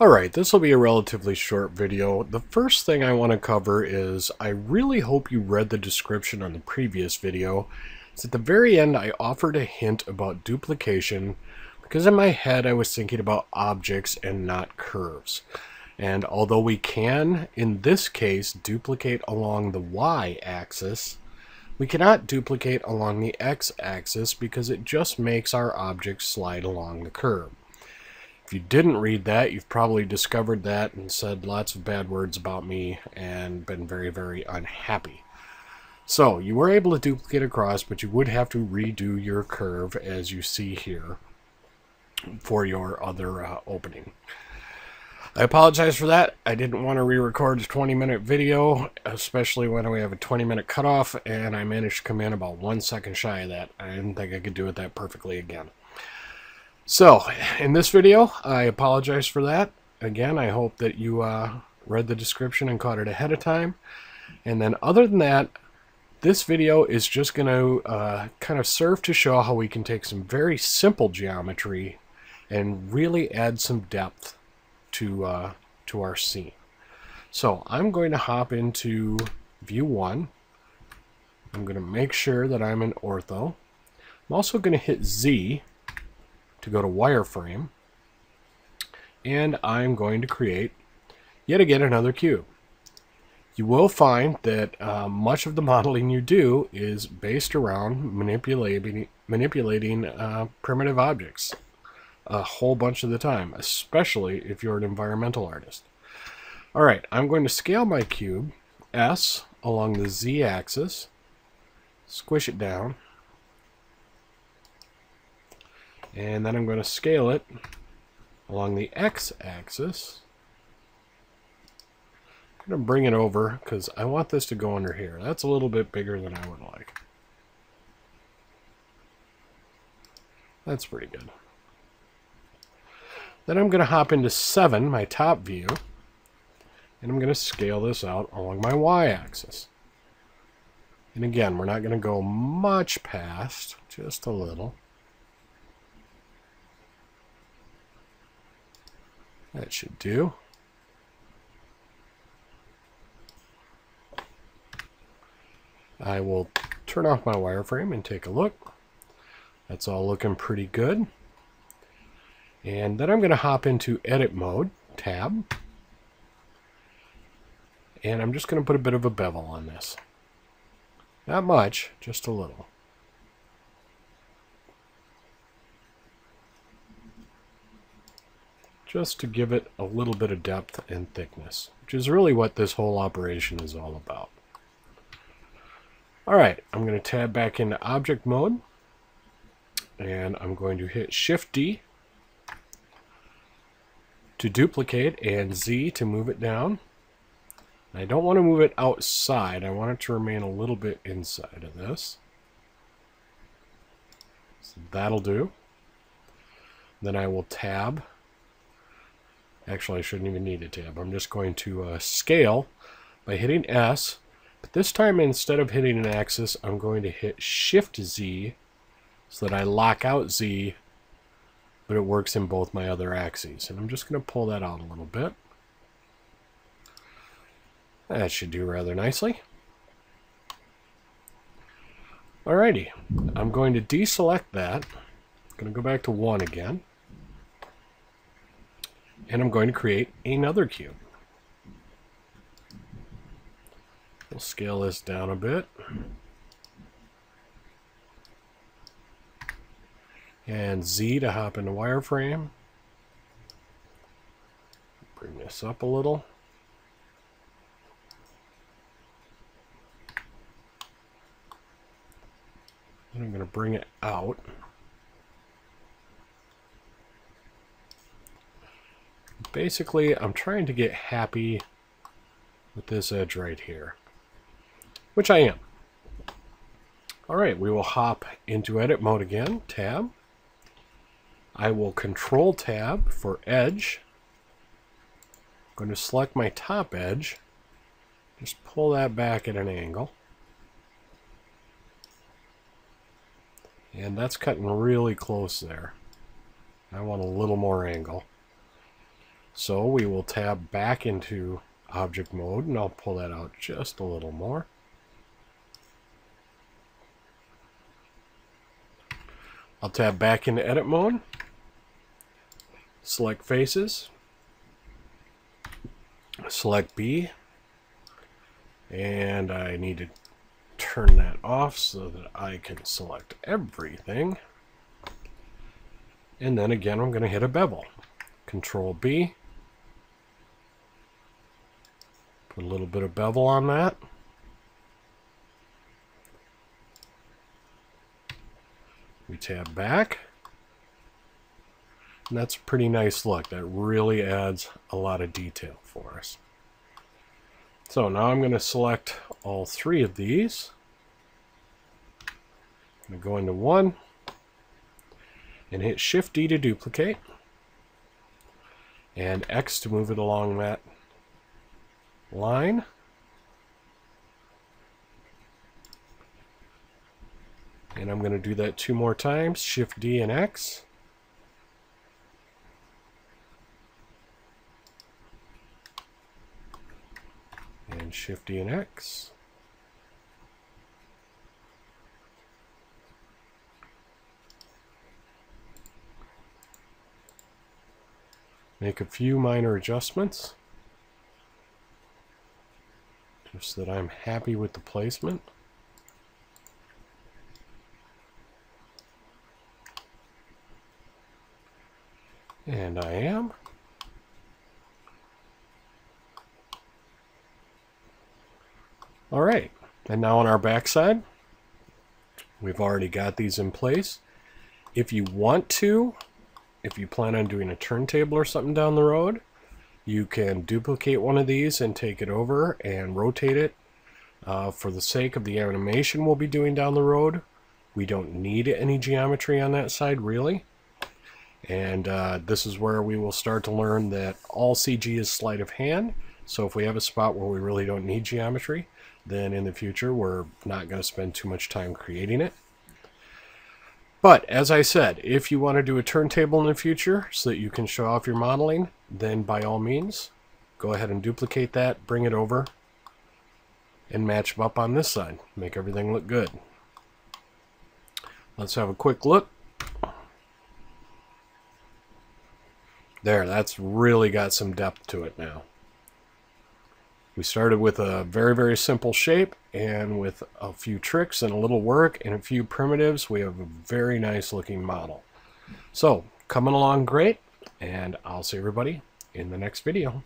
Alright, this will be a relatively short video. The first thing I want to cover is I really hope you read the description on the previous video. It's at the very end I offered a hint about duplication because in my head I was thinking about objects and not curves. And although we can, in this case, duplicate along the y-axis, we cannot duplicate along the x-axis because it just makes our object slide along the curve. If you didn't read that, you've probably discovered that and said lots of bad words about me and been very, very unhappy. So, you were able to duplicate across, but you would have to redo your curve, as you see here, for your other opening. I apologize for that. I didn't want to re-record the 20-minute video, especially when we have a 20-minute cutoff, and I managed to come in about 1 second shy of that. I didn't think I could do it that perfectly again. So, in this video, I apologize for that. Again, I hope that you read the description and caught it ahead of time. And then other than that, this video is just going to kind of serve to show how we can take some very simple geometry and really add some depth to our scene. So, I'm going to hop into View 1. I'm going to make sure that I'm in ortho. I'm also going to hit Z to go to wireframe, and I'm going to create yet again another cube. You will find that much of the modeling you do is based around manipulating primitive objects a whole bunch of the time, especially if you're an environmental artist. Alright, I'm going to scale my cube S along the Z axis, squish it down, and then I'm going to scale it along the x-axis. I'm going to bring it over because I want this to go under here. That's a little bit bigger than I would like. That's pretty good. Then I'm going to hop into 7, my top view, and I'm going to scale this out along my y-axis. And again, we're not going to go much past, just a little. That should do. I will turn off my wireframe and take a look. That's all looking pretty good. And then I'm going to hop into edit mode, tab. And I'm just going to put a bit of a bevel on this. Not much, just a little. Just to give it a little bit of depth and thickness, which is really what this whole operation is all about. Alright, I'm going to tab back into object mode, and I'm going to hit Shift D to duplicate and Z to move it down. I don't want to move it outside, I want it to remain a little bit inside of this. So that'll do. Then I will tab. Actually, I shouldn't even need a tab. I'm just going to scale by hitting S. But this time, instead of hitting an axis, I'm going to hit Shift-Z so that I lock out Z, but it works in both my other axes. And I'm just going to pull that out a little bit. That should do rather nicely. Alrighty. I'm going to deselect that. I'm going to go back to 1 again. And I'm going to create another cube. We'll scale this down a bit. And Z to hop into wireframe. Bring this up a little. And I'm going to bring it out. Basically, I'm trying to get happy with this edge right here, which I am. Alright, we will hop into edit mode again, tab. I will control tab for edge. I'm going to select my top edge, just pull that back at an angle. And that's cutting really close there. I want a little more angle. So we will tab back into object mode, and I'll pull that out just a little more. I'll tab back into edit mode, select faces, select B, and I need to turn that off so that I can select everything. And then again, I'm going to hit a bevel. Control B, put a little bit of bevel on that. We tab back, and that's a pretty nice look. That really adds a lot of detail for us. So now I'm going to select all three of these. I'm going to go into one and hit Shift D to duplicate and X to move it along that line. And I'm going to do that two more times, Shift D and X. And Shift D and X. Make a few minor adjustments, just so that I'm happy with the placement. And I am. All right, and now on our backside, we've already got these in place. If you want to, if you plan on doing a turntable or something down the road, you can duplicate one of these and take it over and rotate it. For the sake of the animation we'll be doing down the road, we don't need any geometry on that side, really. And this is where we will start to learn that all CG is sleight of hand. So if we have a spot where we really don't need geometry, then in the future we're not going to spend too much time creating it. But as I said, if you want to do a turntable in the future so that you can show off your modeling, then by all means, go ahead and duplicate that, bring it over, and match them up on this side. Make everything look good. Let's have a quick look. There, that's really got some depth to it now. We started with a very, very simple shape, and with a few tricks and a little work and a few primitives, we have a very nice looking model. So, coming along great, and I'll see everybody in the next video.